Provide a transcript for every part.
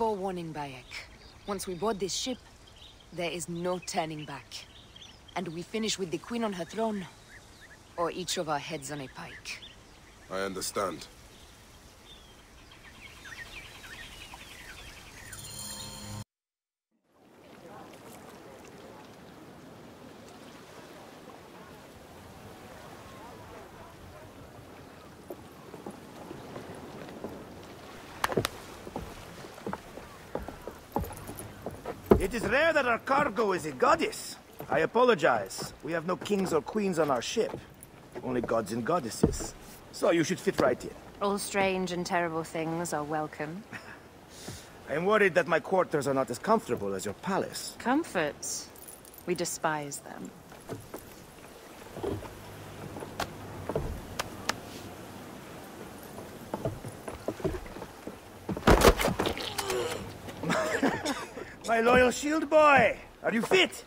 forewarning, Bayek. Once we board this ship, there is no turning back. And we finish with the queen on her throne, or each of our heads on a pike. I understand. It is rare that our cargo is a goddess. I apologize. We have no kings or queens on our ship. Only gods and goddesses. So you should fit right in. All strange and terrible things are welcome. I am worried that my quarters are not as comfortable as your palace. Comforts? We despise them. My loyal shield boy, are you fit?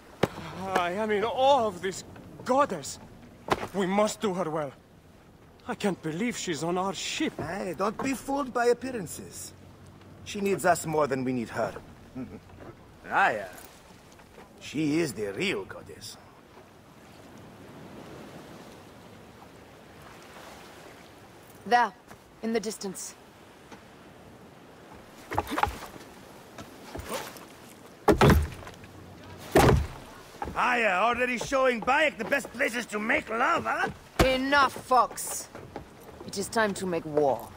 I am in awe of this goddess. We must do her well. I can't believe she's on our ship. Hey, don't be fooled by appearances. She needs us more than we need her. Aya, she is the real goddess. There, in the distance. Aya, already showing Bayek the best places to make love, huh? Enough, Fox. It is time to make war.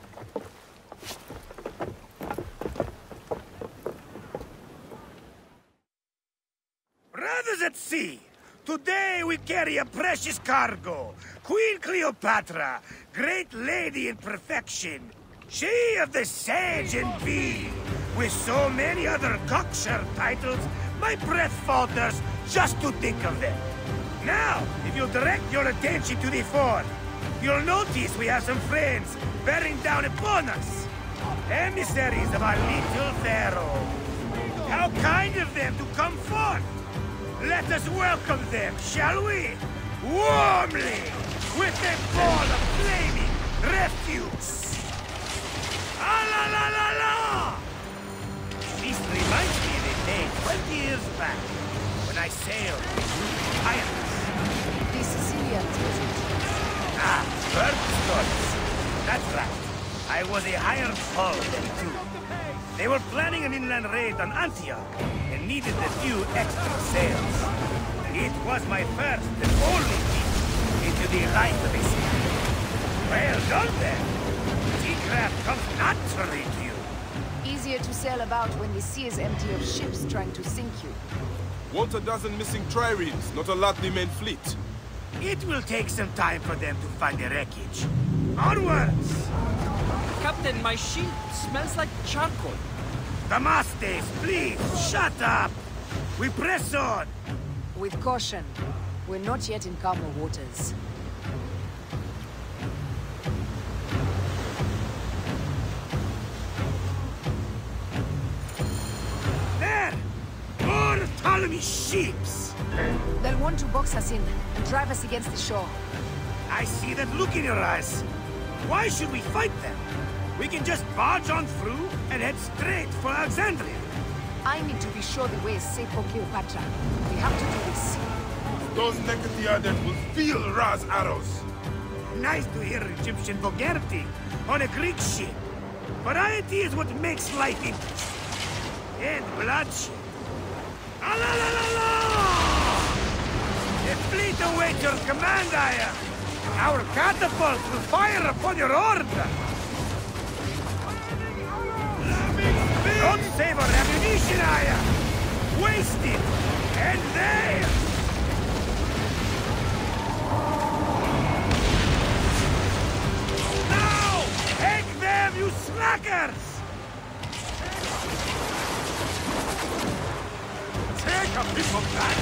Brothers at sea, today we carry a precious cargo. Queen Cleopatra, great lady in perfection. She of the sage and bee. With so many other cocksure titles, my breath falters just to think of them. Now, if you direct your attention to the fore, you'll notice we have some friends bearing down upon us. Emissaries of our little Pharaoh. How kind of them to come forth. Let us welcome them, shall we? Warmly, with a ball of flaming refuse. Ah la la la la! This reminds me of a day 20 years back. I sailed with Aya. The Sicilians, was it? Ah, bird stories. That's right. I was a higher hull than two. They were planning an inland raid on Antioch and needed a few extra sails. It was my first and only peek into the light of a sea. Well done then. Seacraft comes naturally to you. Easier to sail about when the sea is empty of ships trying to sink you. Want a dozen missing triremes, not a lot the main fleet. It will take some time for them to find the wreckage. Onwards! Captain, my shield smells like charcoal. Damastes, please, shut up! We press on! With caution. We're not yet in calmer waters. Ptolemy ships! They'll want to box us in and drive us against the shore. I see that look in your eyes. Why should we fight them? We can just barge on through and head straight for Alexandria. I need to be sure the way is safe for Cleopatra. We have to do this. Those neck at the other will feel Ra's arrows. Nice to hear Egyptian vulgarity on a Greek ship. Variety is what makes life interesting. And bloodshed. La la la la! The fleet awaits your command, Aya! Our catapults will fire upon your order! Don't save our ammunition, Aya! Waste it! And there! Now! Take them, you slackers! Take a bit of that!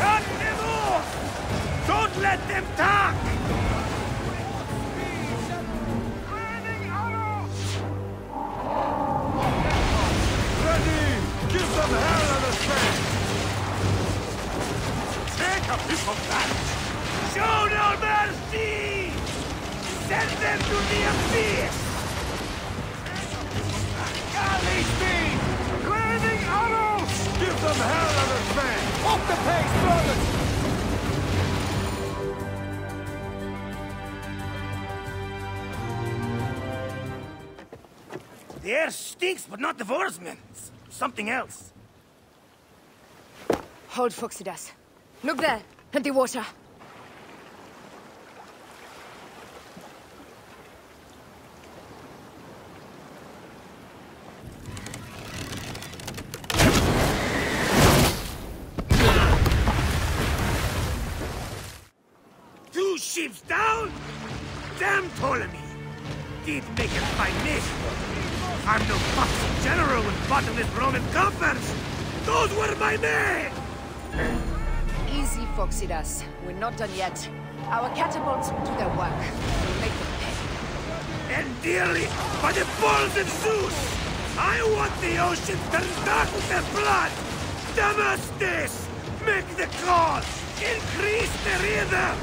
Cut them off! Don't let them talk! Ready! Give them hell and a shake! Take a bit of that! Show no mercy! Send them to the abyss! Take a bit of that! Golly speed! The air stinks, but not the worst, man. It's something else. Hold, Phoxidas. Look there, at the water. Two ships down? Damn Ptolemy! Did make it by this. I'm no Fox general with bottomless Roman coffers! Those were my men! Easy, Phoxidas. We're not done yet. Our catapults will do their work. We'll make them pay. And dearly, by the balls of Zeus! I want the ocean turned dark with their blood! Demosthenes! Make the call! Increase the rhythm!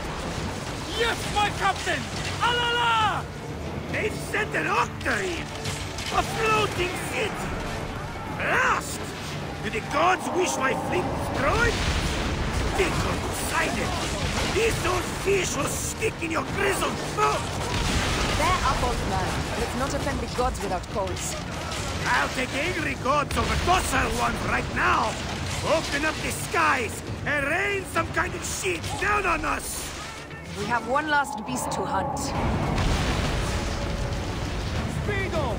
Yes, my captain! Alala! They've sent an octave! A floating city! Blast! Do the gods wish my fleet destroyed? Stick on Poseidon! These old fish will stick in your grizzled throat! They're up, old man. Let's not offend the gods without coals. I'll take angry gods over docile ones right now! Open up the skies and rain some kind of shit down on us! We have one last beast to hunt. Speedo!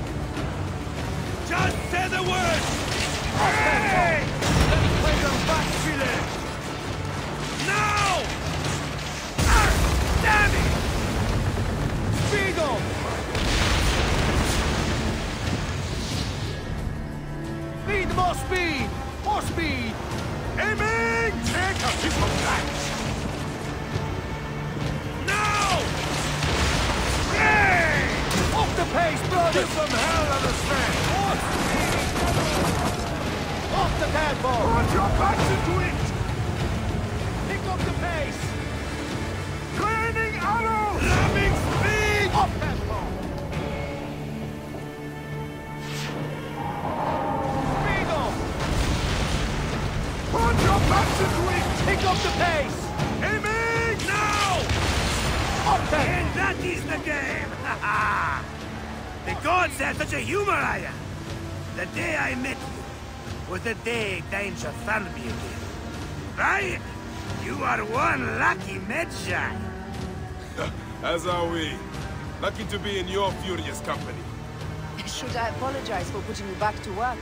Just say the word! Hey! Let me play them back, Chile! Now! Ah! Damn it! Speedo! Need more speed! More speed! Aiming! Take a sip of that! Off the pace, brothers from hell, understand! Off the tadpole! Put your backs into it! Pick up the pace! Cleaning arrow! Loving speed! Off tadpole! Speed off! Put your backs into it! Pick up the pace! Aiming! Now! Off tadpole! And that is the game! Ha ha! The gods had such a humor, Aya! The day I met you was the day danger found me again. Right? You are one lucky Medjay. As are we. Lucky to be in your furious company. Should I apologize for putting you back to work?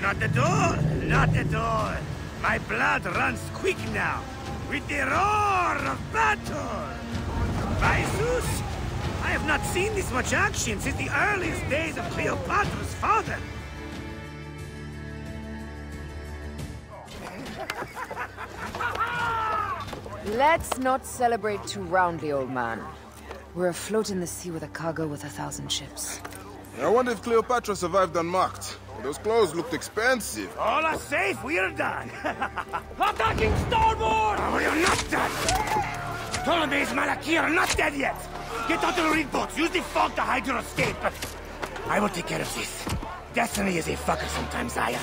Not at all! Not at all! My blood runs quick now, with the roar of battle! By Zeus! I have not seen this much action since the earliest days of Cleopatra's father! Let's not celebrate too roundly, old man. We're afloat in the sea with a cargo with 1,000 ships. I wonder if Cleopatra survived unmarked. Those clothes looked expensive. All are safe, we're done! Attacking starboard! We are not done! Ptolemy's Malaki are not dead yet! Get onto the reed boats! Use the fog to hide your escape! I will take care of this. Destiny is a fucker sometimes, Aya.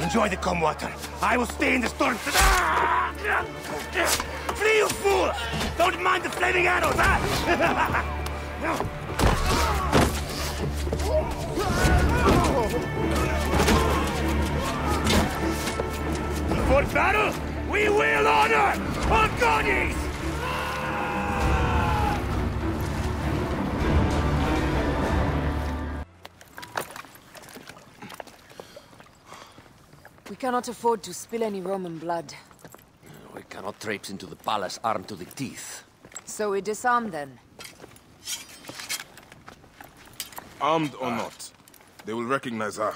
Enjoy the calm water. I will stay in the storm. Flee, you fool! Don't mind the flaming arrows, huh? Before battle, we will honor our goddess! We cannot afford to spill any Roman blood. We cannot traipse into the palace armed to the teeth. So we disarm then? Armed or not, they will recognize her.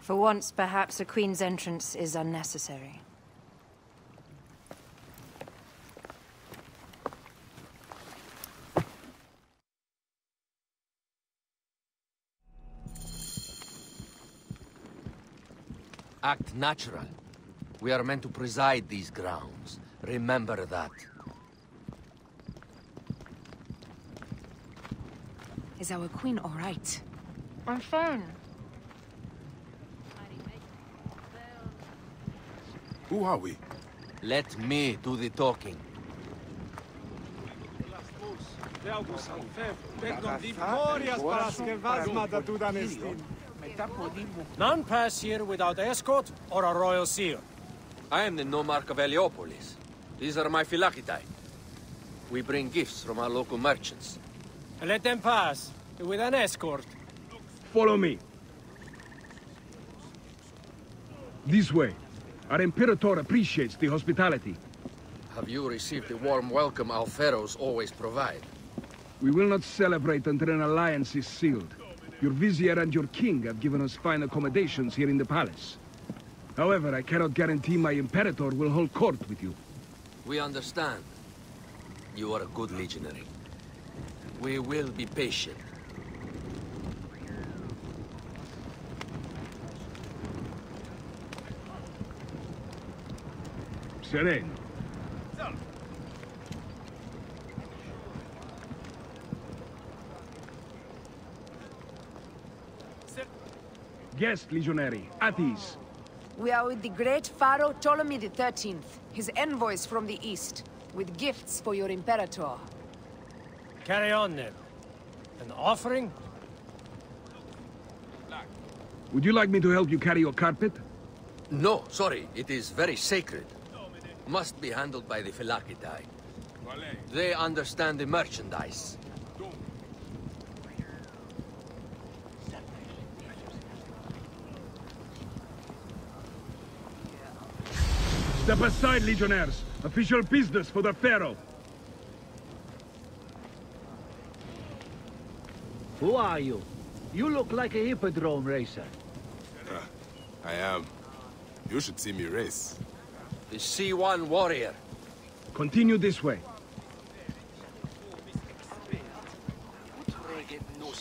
For once, perhaps a queen's entrance is unnecessary. Act natural. We are meant to preside these grounds. Remember that. Is our queen all right? I'm fine. Who are we? Let me do the talking. None pass here without escort or a royal seal. I am the nomarch of Heliopolis. These are my Philakitae. We bring gifts from our local merchants. Let them pass, with an escort. Follow me. This way. Our Imperator appreciates the hospitality. Have you received the warm welcome our pharaohs always provide? We will not celebrate until an alliance is sealed. Your vizier and your king have given us fine accommodations here in the palace. However, I cannot guarantee my Imperator will hold court with you. We understand. You are a good legionary. We will be patient. Serene. Guest legionary, Atis. We are with the great Pharaoh Ptolemy XIII, his envoys from the east, with gifts for your Imperator. Carry on, then. An offering? Would you like me to help you carry your carpet? No, sorry. It is very sacred. Must be handled by the Philakitae. They understand the merchandise. Step aside, legionnaires. Official business for the Pharaoh. Who are you? You look like a hippodrome racer. I am. You should see me race. The C1 warrior. Continue this way.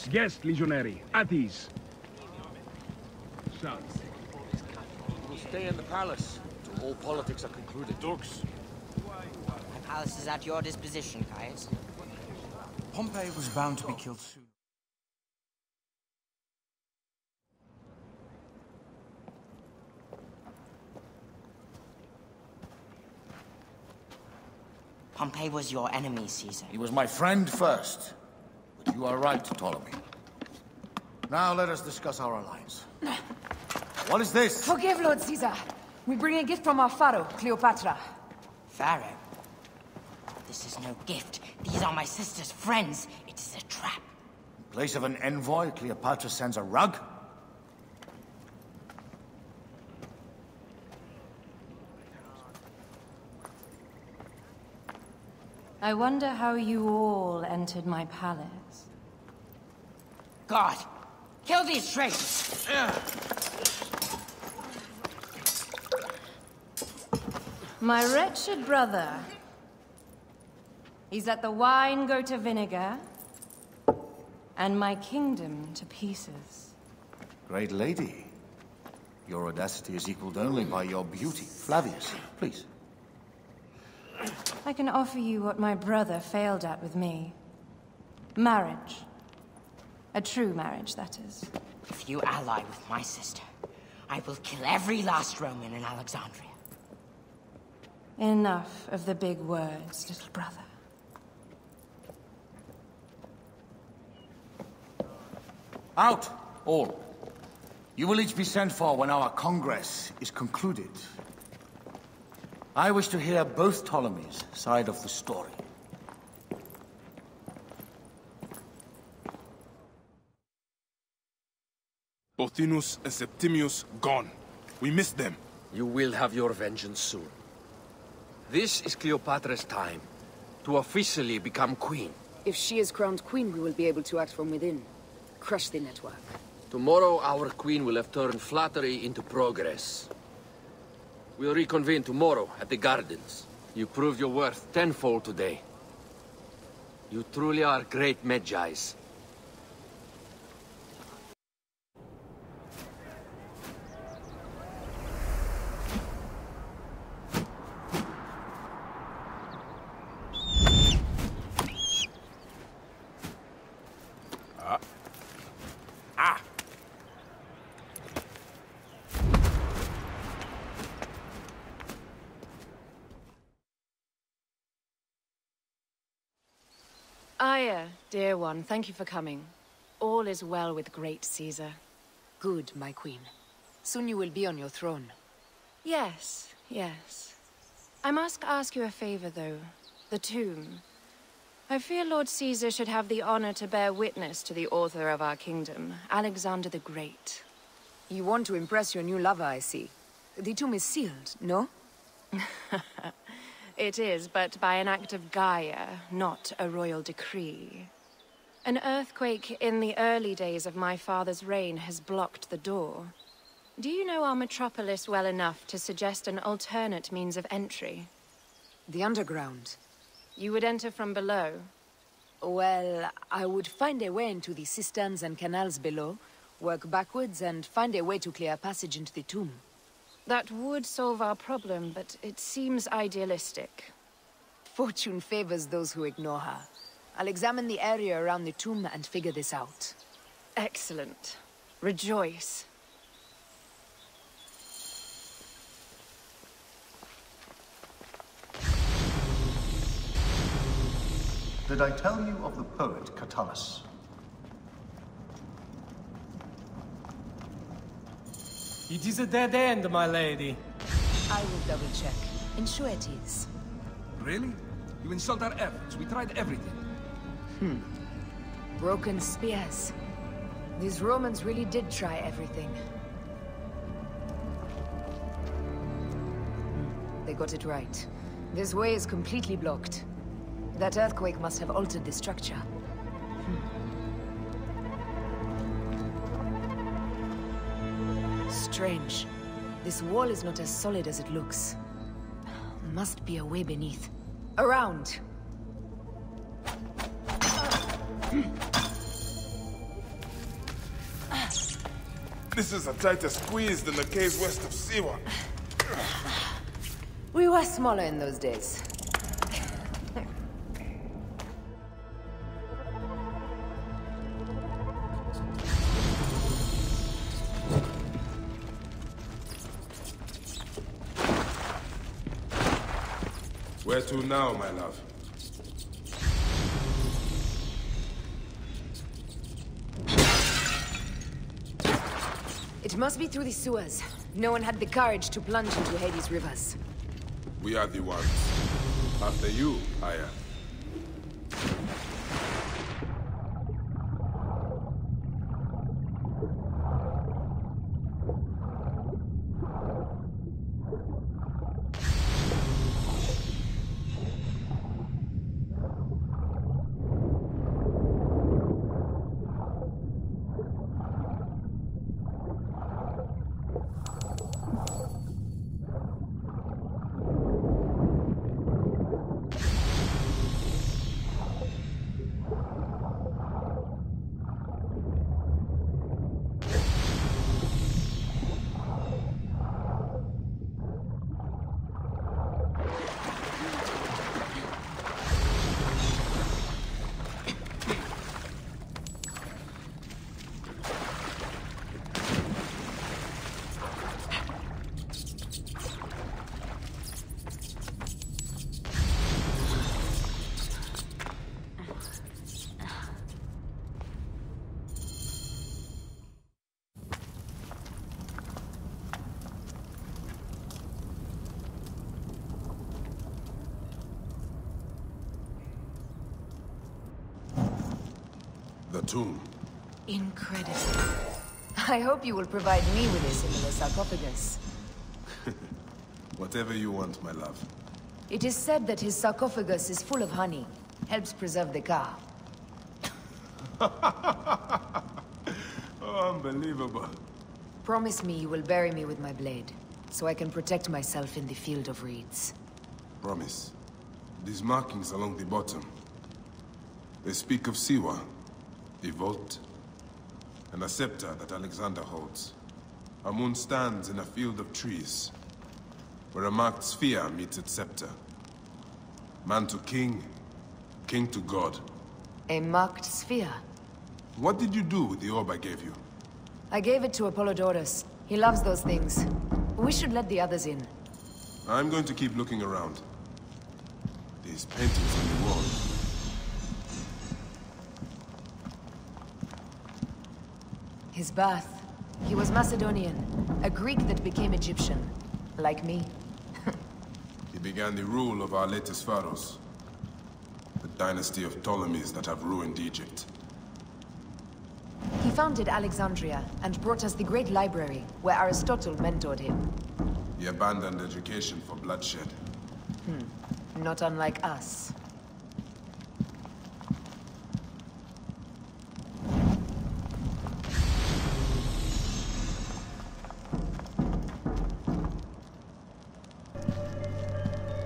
Guest legionary, Atis. We'll stay in the palace till all politics are concluded. Dukes. The palace is at your disposition, guys. Pompey was bound to be killed soon. Pompey was your enemy, Caesar. He was my friend first. But you are right, Ptolemy. Now let us discuss our alliance. What is this? Forgive, Lord Caesar. We bring a gift from our Pharaoh, Cleopatra. Pharaoh? This is no gift. These are my sister's friends. It is a trap. In place of an envoy, Cleopatra sends a rug? I wonder how you all entered my palace. God! Kill these traitors! My wretched brother. He's let the wine go to vinegar, and my kingdom to pieces. Great lady. Your audacity is equaled only by your beauty. Flavius, please. I can offer you what my brother failed at with me. Marriage. A true marriage, that is. If you ally with my sister, I will kill every last Roman in Alexandria. Enough of the big words, little brother. Out, all. You will each be sent for when our Congress is concluded. I wish to hear both Ptolemies' side of the story. Potinus and Septimius gone. We missed them. You will have your vengeance soon. This is Cleopatra's time to officially become queen. If she is crowned queen, we will be able to act from within. Crush the network. Tomorrow, our queen will have turned flattery into progress. We'll reconvene tomorrow at the gardens. You proved your worth tenfold today. You truly are great Medjais. Aya, dear one, thank you for coming. All is well with great Caesar. Good, my queen. Soon you will be on your throne. Yes, yes. I must ask you a favor, though. The tomb. I fear Lord Caesar should have the honor to bear witness to the author of our kingdom, Alexander the Great. You want to impress your new lover, I see. The tomb is sealed, no? It is, but by an act of Gaia, not a royal decree. An earthquake in the early days of my father's reign has blocked the door. Do you know our metropolis well enough to suggest an alternate means of entry? The underground. You would enter from below? Well, I would find a way into the cisterns and canals below, work backwards, and find a way to clear a passage into the tomb. That would solve our problem, but it seems idealistic. Fortune favors those who ignore her. I'll examine the area around the tomb and figure this out. Excellent. Rejoice. Did I tell you of the poet Catullus? It is a dead end, my lady. I will double-check. Ensure it is. Really? You insult our efforts. We tried everything. Broken spears. These Romans really did try everything. They got it right. This way is completely blocked. That earthquake must have altered the structure. Strange. This wall is not as solid as it looks. Must be a way beneath. Around! This is a tighter squeeze than the caves west of Siwa. We were smaller in those days. Where to now, my love? It must be through the sewers. No one had the courage to plunge into Hades' rivers. We are the ones. After you, Aya. Tomb. Incredible. I hope you will provide me with a similar sarcophagus. Whatever you want, my love. It is said that his sarcophagus is full of honey. Helps preserve the car. Oh, unbelievable. Promise me you will bury me with my blade, so I can protect myself in the field of reeds. Promise. These markings along the bottom. They speak of Siwa. A vault, and a scepter that Alexander holds. A moon stands in a field of trees, where a marked sphere meets its scepter. Man to king, king to god. A marked sphere? What did you do with the orb I gave you? I gave it to Apollodorus. He loves those things. We should let the others in. I'm going to keep looking around. These paintings on the wall. His birth. He was Macedonian, a Greek that became Egyptian, like me. He began the rule of our latest Pharos, the dynasty of Ptolemies that have ruined Egypt. He founded Alexandria and brought us the great library, where Aristotle mentored him. He abandoned education for bloodshed. Not unlike us.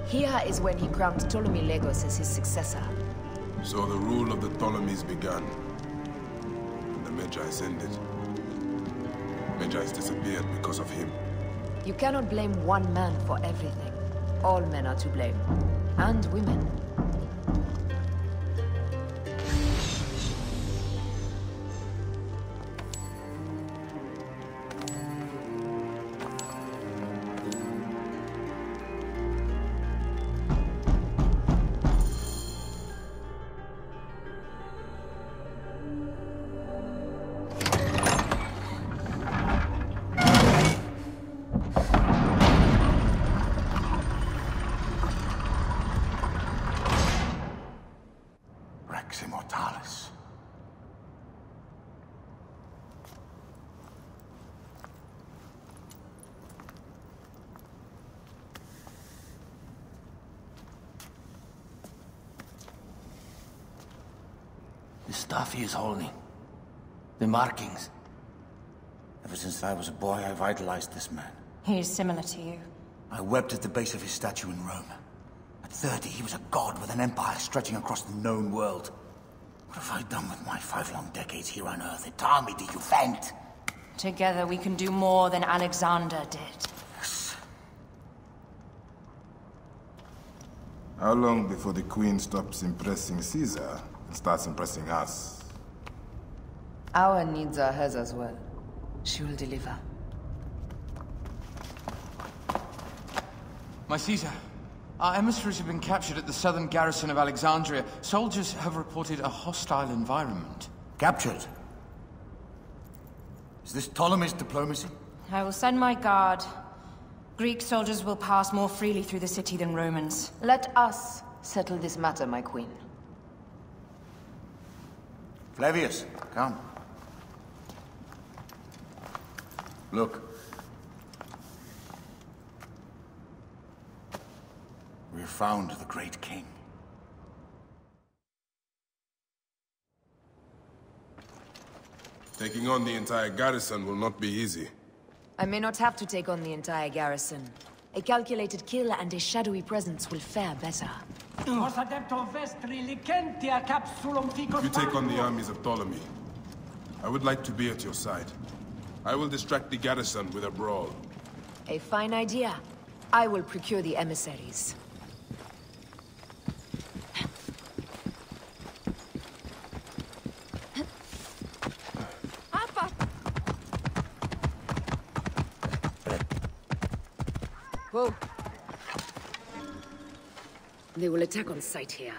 Here is when he crowned Ptolemy Legos as his successor. So the rule of the Ptolemies began, and the Magi ended. Magi disappeared because of him. You cannot blame one man for everything. All men are to blame, and women. Stuff he is holding. The markings. Ever since I was a boy, I've idolized this man. He is similar to you. I wept at the base of his statue in Rome. At 30, he was a god with an empire stretching across the known world. What have I done with my 5 long decades here on Earth? It taught me to vent. Together, we can do more than Alexander did. Yes. How long before the Queen stops impressing Caesar? Starts impressing us. Our needs are hers as well. She will deliver. My Caesar, our emissaries have been captured at the southern garrison of Alexandria. Soldiers have reported a hostile environment. Captured? Is this Ptolemy's diplomacy? I will send my guard. Greek soldiers will pass more freely through the city than Romans. Let us settle this matter, my queen. Flavius, come. Look. We have found the great king. Taking on the entire garrison will not be easy. I may not have to take on the entire garrison. A calculated kill and a shadowy presence will fare better. If you take on the armies of Ptolemy, I would like to be at your side. I will distract the garrison with a brawl. A fine idea. I will procure the emissaries. Whoa. They will attack on sight here.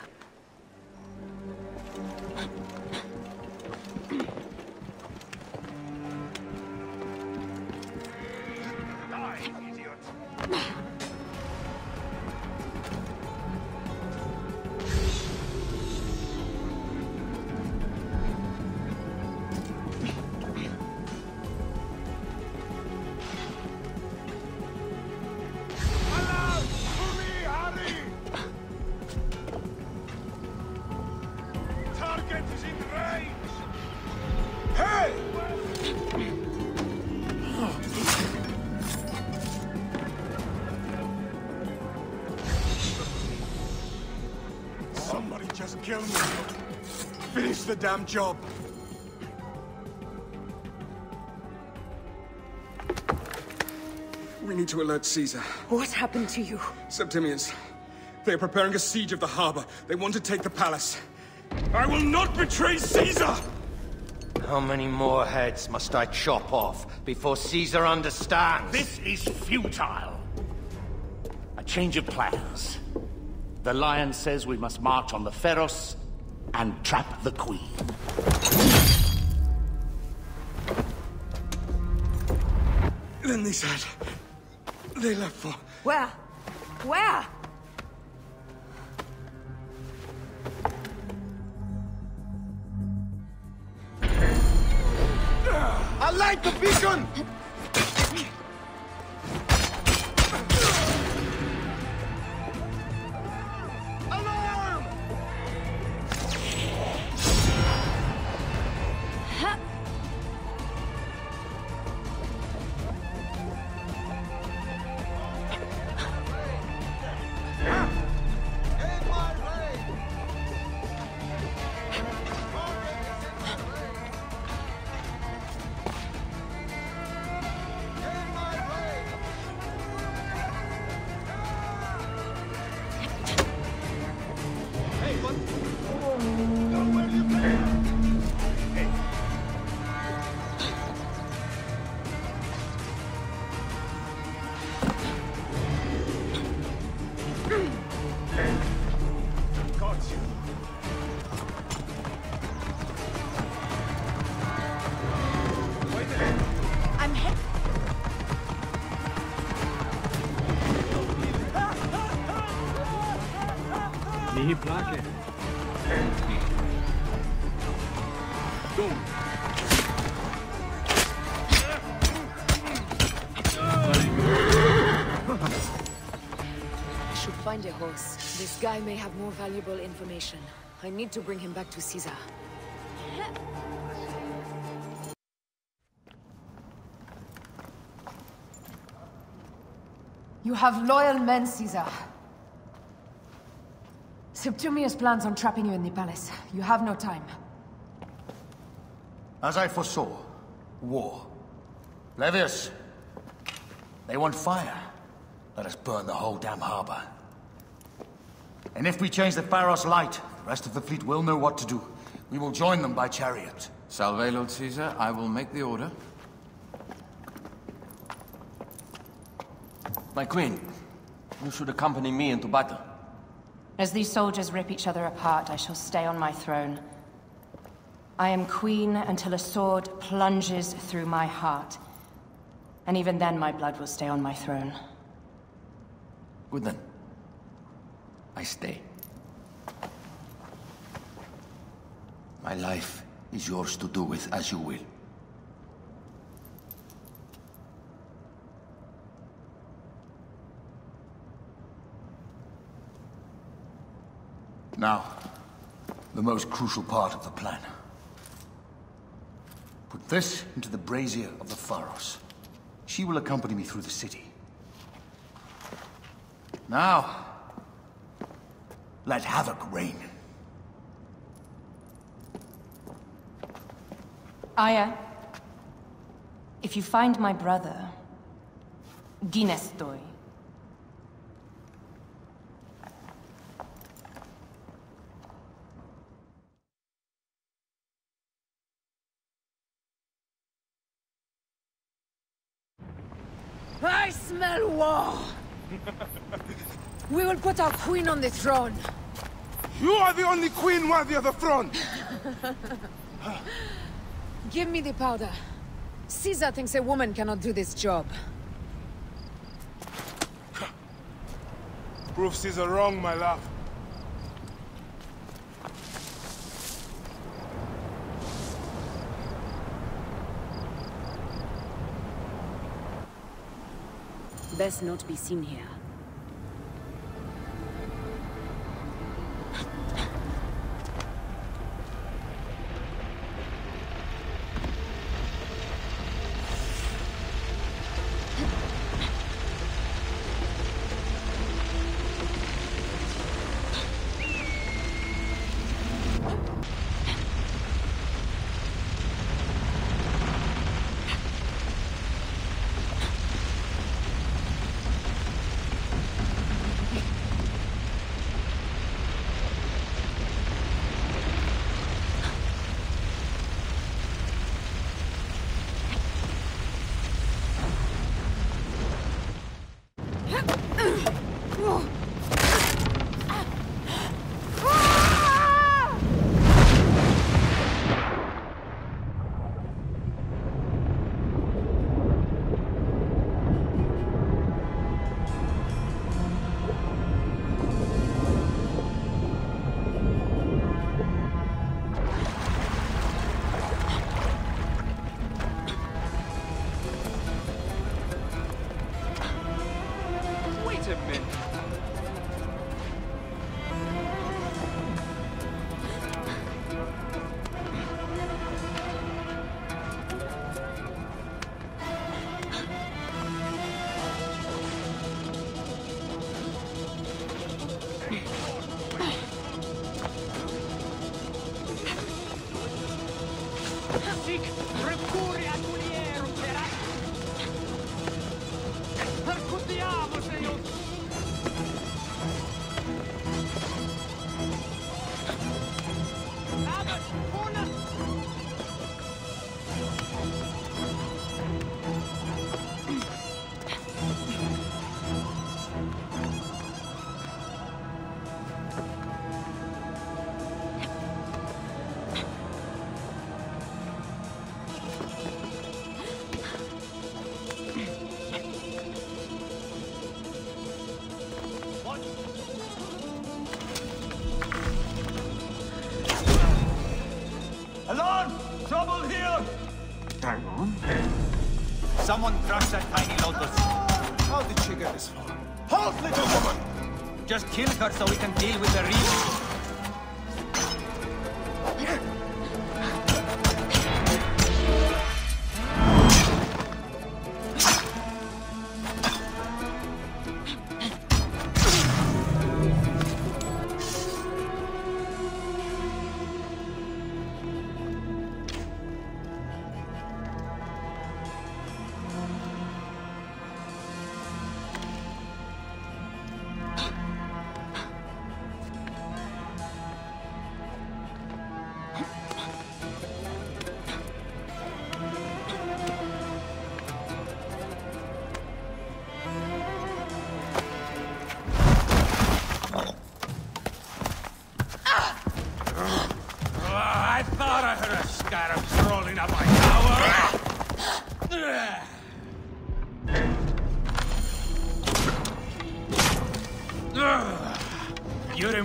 The damn job. We need to alert Caesar. What happened to you? Septimius. They are preparing a siege of the harbor. They want to take the palace. I will not betray Caesar! How many more heads must I chop off before Caesar understands? This is futile. A change of plans. The lion says we must march on the Pharos and trap the Queen. Then they said they left for... Where? Where? I light the beacon! Alarm! Huh. Find a horse. This guy may have more valuable information. I need to bring him back to Caesar. You have loyal men, Caesar. Septimius plans on trapping you in the palace. You have no time. As I foresaw, war. Flavius, they want fire. Let us burn the whole damn harbor. And if we change the Pharos light, the rest of the fleet will know what to do. We will join them by chariot. Salve, Lord Caesar. I will make the order. My queen, you should accompany me into battle. As these soldiers rip each other apart, I shall stay on my throne. I am queen until a sword plunges through my heart. And even then my blood will stay on my throne. Good then. I stay. My life is yours to do with as you will. Now, the most crucial part of the plan. Put this into the brazier of the Pharos. She will accompany me through the city. Now... let havoc reign. Aya, if you find my brother, Ginestoy. I smell war! We will put our queen on the throne. You are the only queen worthy of the throne. Give me the powder. Caesar thinks a woman cannot do this job. Prove Caesar wrong, my love. Best not be seen here. trouble here! Hang on. Someone crushed that tiny lotus. How did she get this far? Halt, little woman! Just kill her so we can deal with the reason.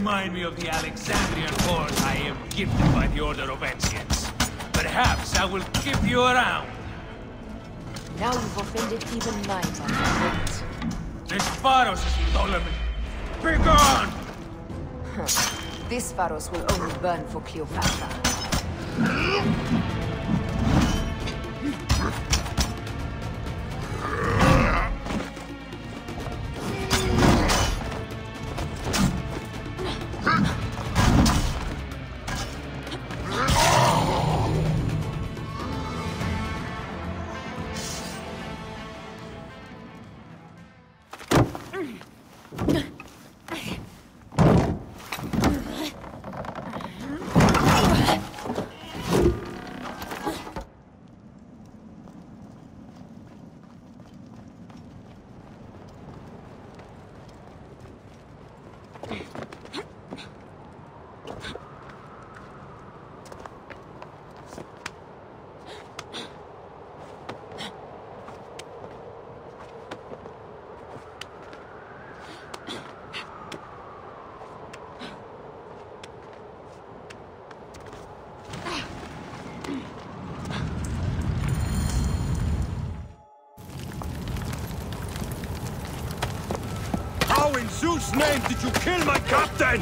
Remind me of the Alexandrian horse I am gifted by the Order of Ancients. Perhaps I will keep you around. Now you've offended even my mind. This Pharos is Ptolemy. Be gone! This Pharos will only burn for Cleopatra. In Zeus' name did you kill my captain?